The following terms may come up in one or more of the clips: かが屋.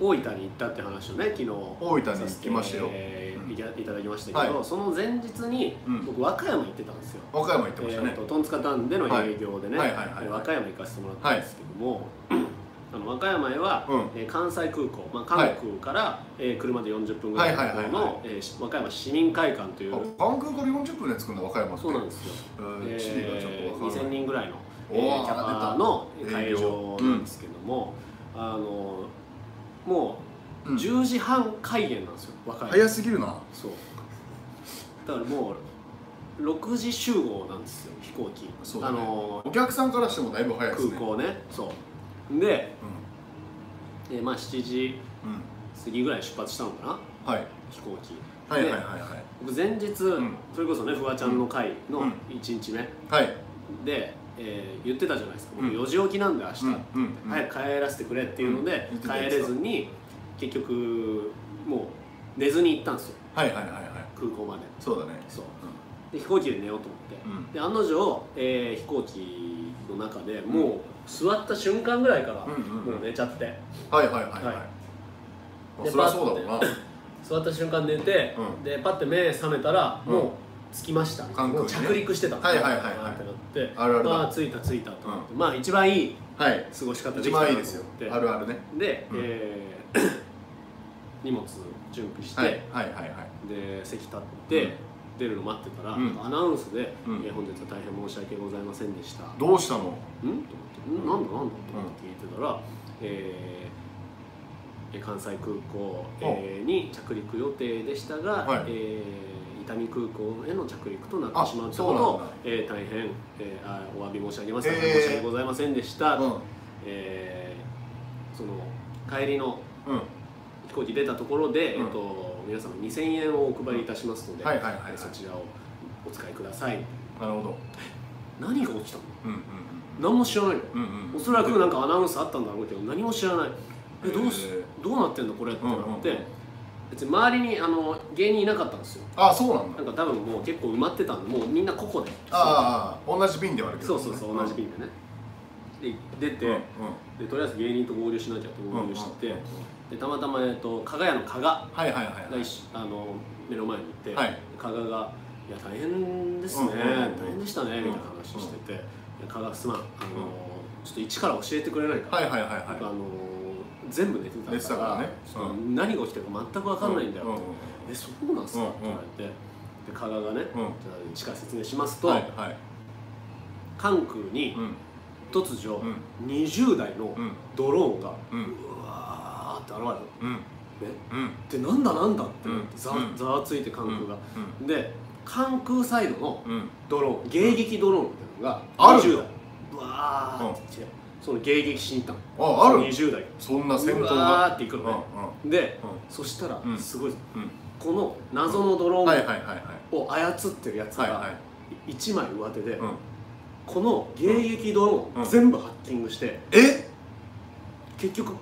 大分に行ったって話をね、昨日大分に行きましたよ、いただきましたけど、その前日に僕和歌山行ってたんですよ。和歌山行ってましたね。トンツカタンでの営業でね、和歌山行かせてもらったんですけども、和歌山へは関西空港、関空から車で40分ぐらいのところの和歌山市民会館という、関空から40分で着くんだ和歌山って。そうなんですよ。2000人ぐらいのキャパの会場なんですけども、もう10時半開演なんですよ、若い早すぎるな。そうだからもう6時集合なんですよ、飛行機。そう、ね、お客さんからしてもだいぶ早いですね、空港ね。そうで、まあ7時過ぎぐらい出発したのかな、はい、飛行機。はいはいはいはい。僕前日、それこそね、フワちゃんの会の1日目、はいで言ってたじゃないですか、僕4時起きなんで明日、早く帰らせてくれっていうので、帰れずに結局もう寝ずに行ったんですよ、はいはいはいはい、空港まで。そうだね。そうで飛行機で寝ようと思って、で案の定飛行機の中でもう座った瞬間ぐらいからもう寝ちゃって。はいはいはいはい。そりゃそうだろうな。座った瞬間寝て、でパッて目覚めたらもう着きました、もう着陸してたってなって、まあ着いた着いたと思って、まあ一番いい過ごし方できたなと思って、あるあるね。で、荷物準備して、で席立って出るの待ってたら、アナウンスで本日は大変申し訳ございませんでした。どうしたの？うん？と思って、なんだなんだと思って聞いてたら、関西空港に着陸予定でしたが、伊丹空港への着陸となってしまったことを大変お詫び申し上げます、申し訳ございませんでした、その帰りの飛行機出たところで、皆様2000円をお配りいたしますので、そちらをお使いください。なるほど。何が起きたの？何も知らないの。おそらくなんかアナウンスあったんだろうけど何も知らない。どうなってんのこれってなって。別に周りに芸人いなかったんですよ。あ、そうなんだ。なんか多分もう結構埋まってたんで、もうみんな個々で。ああ、同じ便ではあるけど。そうそうそう、同じ便でね。で出て、でとりあえず芸人と合流しなきゃと合流して、でたまたま加賀屋の加賀が目の前にいて、加賀が「いや大変ですね、大変でしたね」みたいな話してて「加賀すまん、ちょっと一から教えてくれないか」。全部寝てたから何が起きたか全く分かんないんだよって「えそうなんすか?」って言われて、加賀がね、一から説明しますと、関空に突如20台のドローンがうわーって現れた。でなんだなんだってざわついて関空が。で関空サイドのドローン、迎撃ドローンみたいなのが20台うわーって来て。その迎撃しに行ったの。ある20代そんな戦闘がっていくのね。でそしたらすごい、この謎のドローンを操ってるやつが1枚上手で、この迎撃ドローンを全部ハッキングして、結局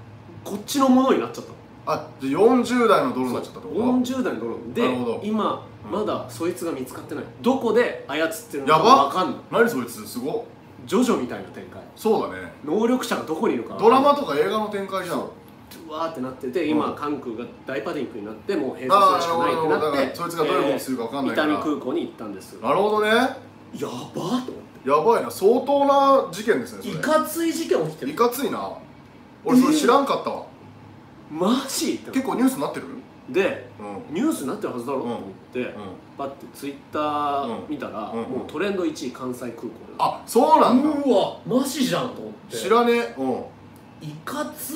こっちのものになっちゃったの。あ、じゃあ40代のドローンになっちゃったと。40代のドローンで今まだそいつが見つかってない。どこで操ってるのか分かんない。何そいつすごっ。ジョジョみたいな展開。そうだね。能力者がどこにいるか。ドラマとか映画の展開じゃん。うわーってなってて、今関空が大パニックになってもう閉鎖するしかないってなって、そいつがどういうことするか分かんないから伊丹空港に行ったんです。なるほどね。やばーと思って。やばいな、相当な事件ですね。いかつい事件起きてる。いかついな。俺それ知らんかったわ。マジ？結構ニュースになってるで、ニュースになってるはずだろうと思ってパッてツイッター見たら、もうトレンド1位関西空港。あ、そうなんだ。うわマジじゃんと思って。知らねえ。いかつ。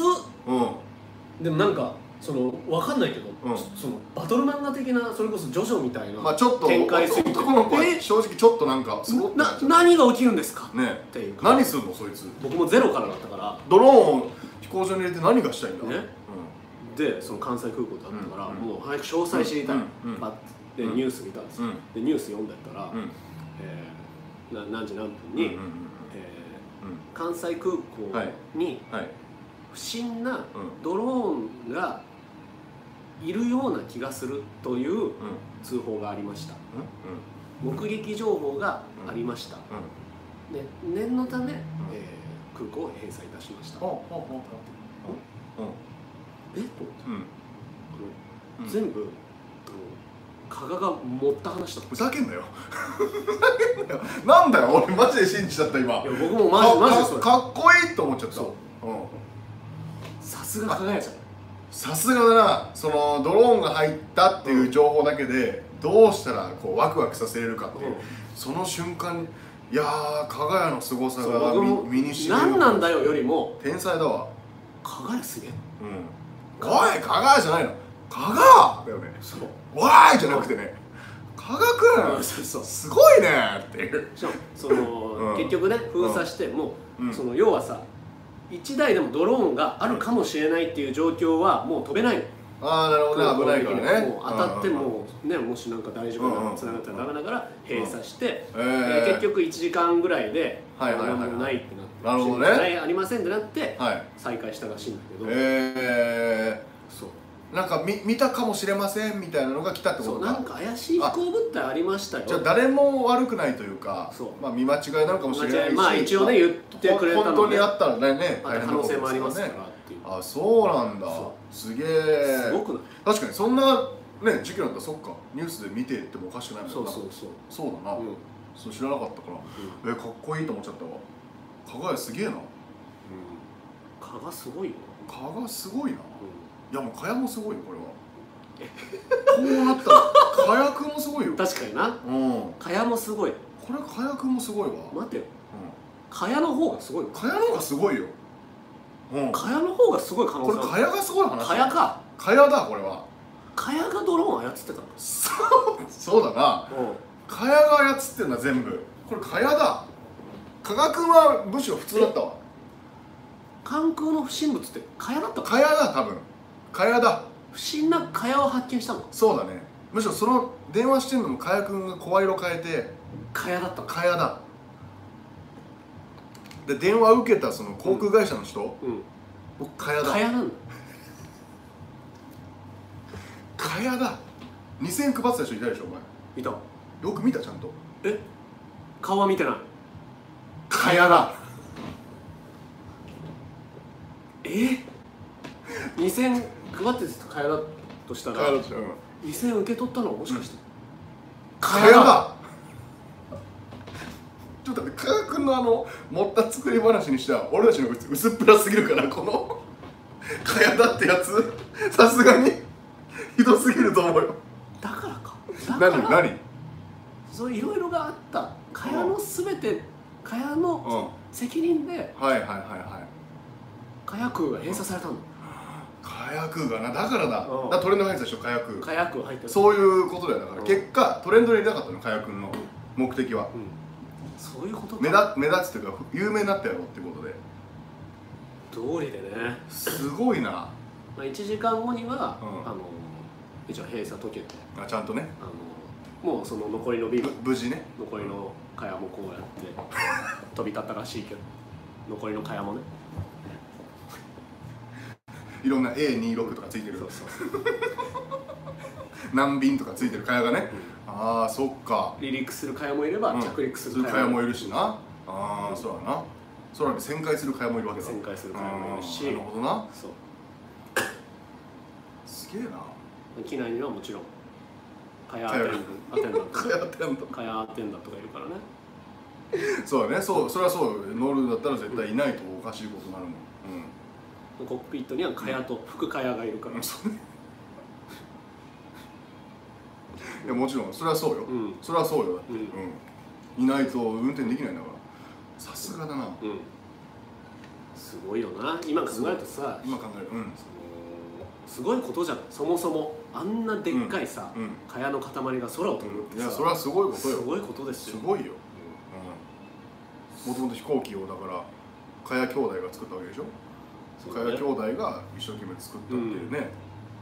でもなんかその分かんないけど、そのバトル漫画的な、それこそジョジョみたいな展開する。男の子は正直ちょっとなんか何が起きるんですかっていう。何すんのそいつ。僕もゼロからだったから、ドローンを飛行場に入れて何がしたいんだで、その関西空港だったから、もう早く詳細知りたいパッてニュース見たんですよ。でニュース読んだったら、何時何分に関西空港に不審なドローンがいるような気がするという通報がありました。目撃情報がありました。念のため空港を閉鎖いたしました。全部加賀が持った話だった。ふざけんなよなんだよ、俺マジで信じちゃった今。いや僕もマジでそれかっこいいと思っちゃった。さすが加賀やじゃん。さすがだな。そのドローンが入ったっていう情報だけでどうしたらこうワクワクさせれるかっていう、その瞬間にいやー、加賀谷の凄さが身にしみる。何なんだよよりも天才だわ。加賀谷すげえ。うん。おい、加賀谷じゃないの。加賀だよね。そう。わーいじゃなくてね。加賀くん。そうそう。すごいねーっていう。その結局ね、封鎖してもその要はさ、1台でもドローンがあるかもしれないっていう状況はもう飛べない。ああ、なるほどね。危ないからね。もう当たってもね、もしなんか大丈夫なのつながったらダメだから閉鎖して、結局1時間ぐらいで何もないってなって、なるほどね、ありませんってなって再開したらしいんだけど、そうなんか見たかもしれませんみたいなのが来たってことか。そう、なんか怪しい飛行物体ありましたよ。じゃあ誰も悪くないというか、まあ見間違いなのかもしれないし、まあ一応ね言ってくれたので、本当にあったらね、可能性もありますから。あ、そうなんだ。すげえ。すごくない？確かにそんなね時期なんだ。そっか、ニュースで見ててもおかしくないもんな。そうだな。そう、知らなかったから。かっこいいと思っちゃったわ。加賀やすげえな。加賀すごいよ。加賀すごいな。いやもう加谷もすごいよこれは。こうなったら加谷もすごいよ。確かにな。加谷もすごい。これ加谷もすごいわ。待てよ。加谷の方がすごいよ。加谷の方がすごいよ。カヤの方がすごい可能性ある。これカヤがすごい話。カヤか。カヤだこれは。カヤがドローン操ってたの。そうだな。カヤが操ってんだ全部。これカヤだ。加賀君はむしろ普通だったわ。関空の不審物ってカヤだったの。カヤだ多分。カヤだ。不審なカヤを発見したの。そうだね。むしろその電話してるのもカヤ君が声色変えてカヤだった。カヤだ。で電話を受けたその航空会社の人、僕、茅だ。茅なんだ。茅だ。2000配ってた人いたでしょ、お前。いた。よく見た、ちゃんと。え、顔は見てない。茅だ。2000配ってた茅だとしたら、2000受け取ったのはもしかして。茅だ。ちょっと加賀君のあの持った作り話にしたら俺たちの薄っぺらすぎるから、このかやだってやつさすがにひどすぎると思うよ。だからか、だから何そういろいろがあった。かやのすべてかやの責任でかや空が閉鎖されたの。かや空がな、だからだトレンド入ってたでしょ、かや空。かや空入ってた。そういうことだよ。だから結果トレンドにいなかったの、かや君の目的は。そういうことか。目立つというか有名になったよってことで。通りでね。すごいな。まあ1時間後には一応閉鎖解けて。あ、ちゃんとね。もうその残りの便無事ね。残りの茅もこうやって飛び立ったらしいけど、残りの茅もね。いろんな A26 とかついてる。そうそう。難便とかついてる茅がね。ああ、そっか。離陸する茅もいれば着陸する茅もいるしな。ああ、そうだな。空に旋回する茅もいるわけだ。旋回する茅もいるし。なるほどな。そう。すげえな。機内にはもちろん茅アテンダーとかいるからね。そうだね。そう、それはそう。乗るんだったら絶対いないとおかしいことになるもん。コックピットには茅と副茅がいるから。いやもちろんそれはそうよ、それはそうよ。だっていないと運転できないんだから。さすがだな。すごいよな、今考えるとさ。今考える、すごいことじゃん。そもそもあんなでっかいさ蚊帳の塊が空を飛ぶってさ、それはすごいことよ。すごいことですよ。すごいよ。もともと飛行機をだから蚊帳兄弟が作ったわけでしょ。蚊帳兄弟が一生懸命作ったっていうね、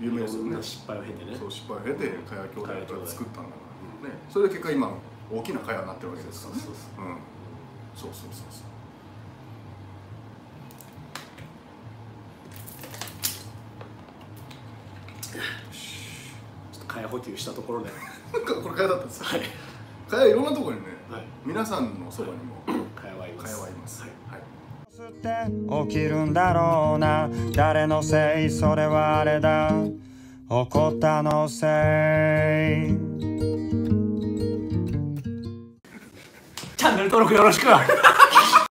有名ですよね。失敗を経てね。そう、失敗を経て茅兄弟が作ったんだからね。それで結果今大きな茅になってるわけですからね。そうそうそうそう。ちょっと茅補給したところで。これ茅だったんです。はい。茅いろんなところにね、皆さんのそばにも茅はいます。茅はいます。はい。起きるんだろうな、誰のせいそれはあれだ。おこたのせい。チャンネル登録よろしく。